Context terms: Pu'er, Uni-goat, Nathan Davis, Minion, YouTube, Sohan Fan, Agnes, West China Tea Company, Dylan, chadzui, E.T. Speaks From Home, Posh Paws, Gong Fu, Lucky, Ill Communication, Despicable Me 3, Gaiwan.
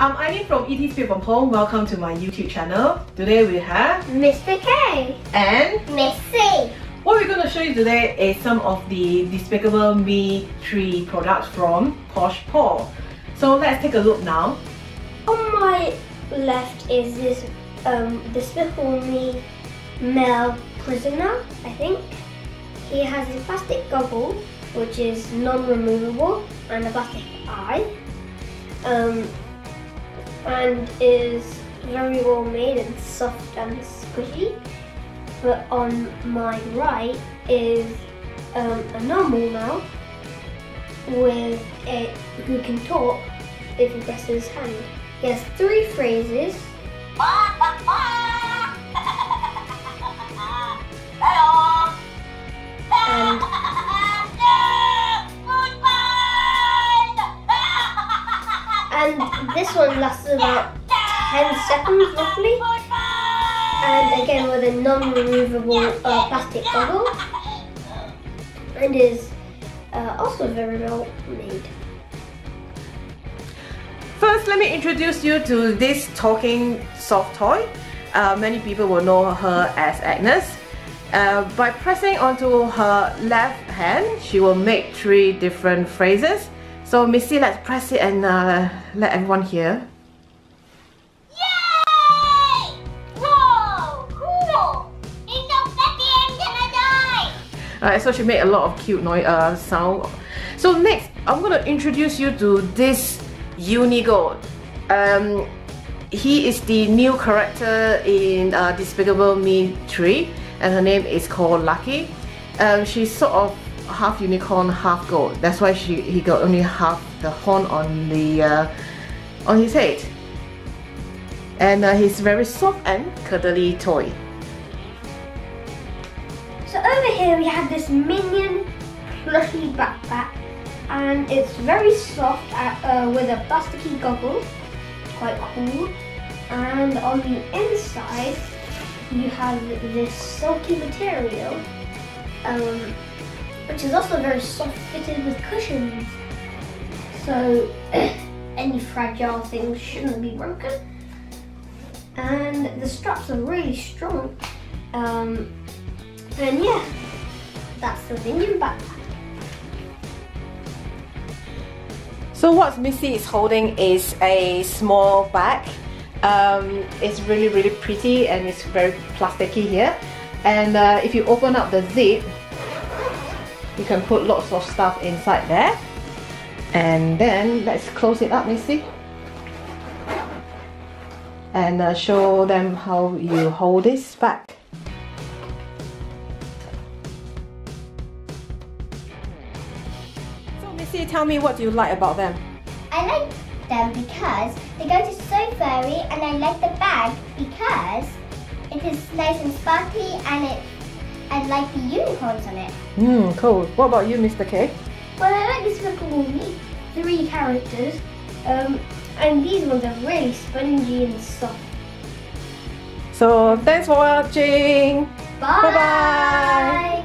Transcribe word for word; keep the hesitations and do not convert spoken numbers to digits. I'm Agnes from E T Speaks From Home. Welcome to my YouTube channel. Today we have Mister K and Miss C. What we're going to show you today is some of the Despicable Me three products from Posh Paws. So let's take a look now. On my left is this um, Despicable Me male prisoner, I think. He has a plastic goggle, which is non-removable, and a plastic eye. Um, and is very well made and soft and squishy. But on my right is um, a normal male with a who can talk if you press his hand. He has three phrases. And And this one lasts about ten seconds roughly. And again with a non-removable uh, plastic bottle. And is uh, also very well made. First, let me introduce you to this talking soft toy. Uh, many people will know her as Agnes. Uh, by pressing onto her left hand, she will make three different phrases. So Missy, let's press it and uh, let everyone hear. Yay! Whoa! Cool! It's so fluffy, I'm gonna die! Alright, so she made a lot of cute noise, uh, sound. So next, I'm gonna introduce you to this Uni-goat. Um, he is the new character in uh, Despicable Me three, and her name is called Lucky. Um, she's sort of half unicorn, half goat. That's why she he got only half the horn on the uh, on his head. And uh, he's very soft and cuddly toy. So over here we have this Minion plushy backpack, and it's very soft at, uh, with a plasticky goggle. Quite cool. And on the inside you have this silky material. Um, which is also very soft-fitted with cushions. So any fragile things shouldn't be broken. And the straps are really strong. Um, and yeah, that's the Minion backpack. So what Missy is holding is a small bag. Um, it's really, really pretty and it's very plasticky here. And uh, if you open up the zip, you can put lots of stuff inside there. And then let's close it up, Missy. And uh, show them how you hold this back. So Missy, tell me what you like about them. I like them because the goat is so furry, and I like the bag because it is nice and sparkly, and it I like the unicorns on it. Hmm, cool. What about you, Mister K? Well, I like this little three characters, um, and these ones are really spongy and soft. So, thanks for watching. Bye. Bye-bye.